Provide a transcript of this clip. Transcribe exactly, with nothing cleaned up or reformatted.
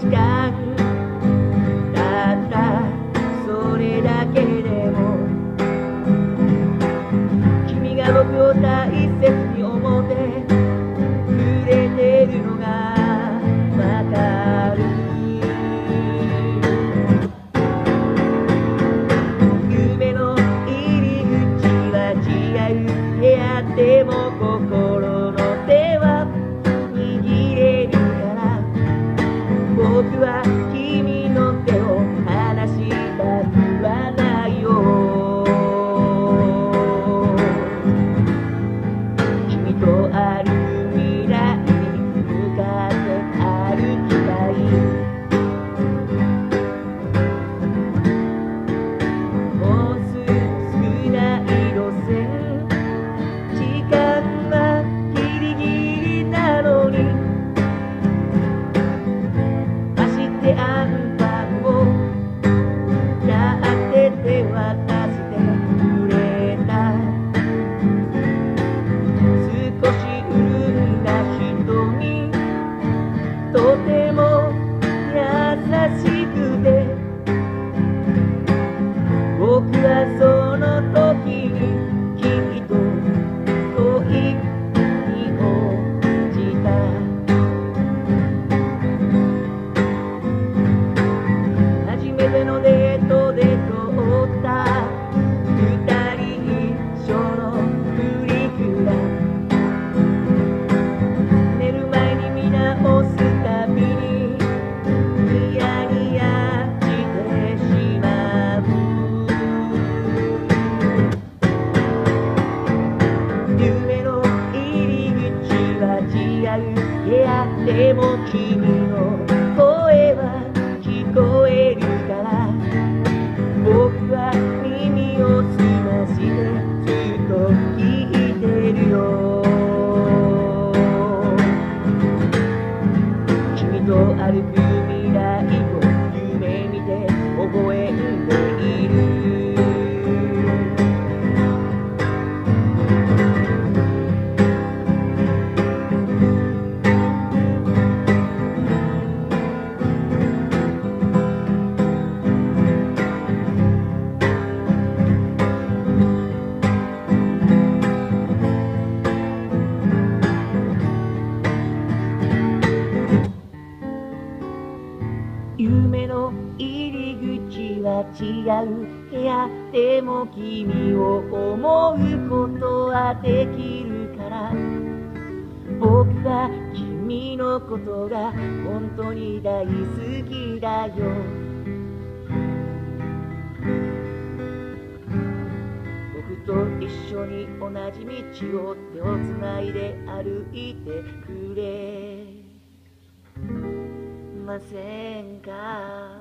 時間だったそれだけでも君が僕を大切に思ってくれてるのがわかる。夢の入り口は違う部屋でも心の手は握れるから僕は君の手を離したくはないよ。君とある未来に向かって歩きたい。もうすぐ少ない路線時間はギリギリなのに走ってアンパンを立てて渡してくれた。少し潤んだ瞳とても優しくて僕はその時に君と恋に落ちた。初めてのデートで通った二人一緒のプリクラ寝る前に見直すたびにニヤニヤしてしまう。夢の入り口は違う部屋でも君の声は聞こえるから僕は耳を澄ましてずっと聞いてるよ。君と歩く未来を夢見て覚えている。夢の入り口は違う部屋でも君を思うことはできるから僕は君のことが本当に大好きだよ。僕と一緒に同じ道を手をつないで歩いてくれませんか。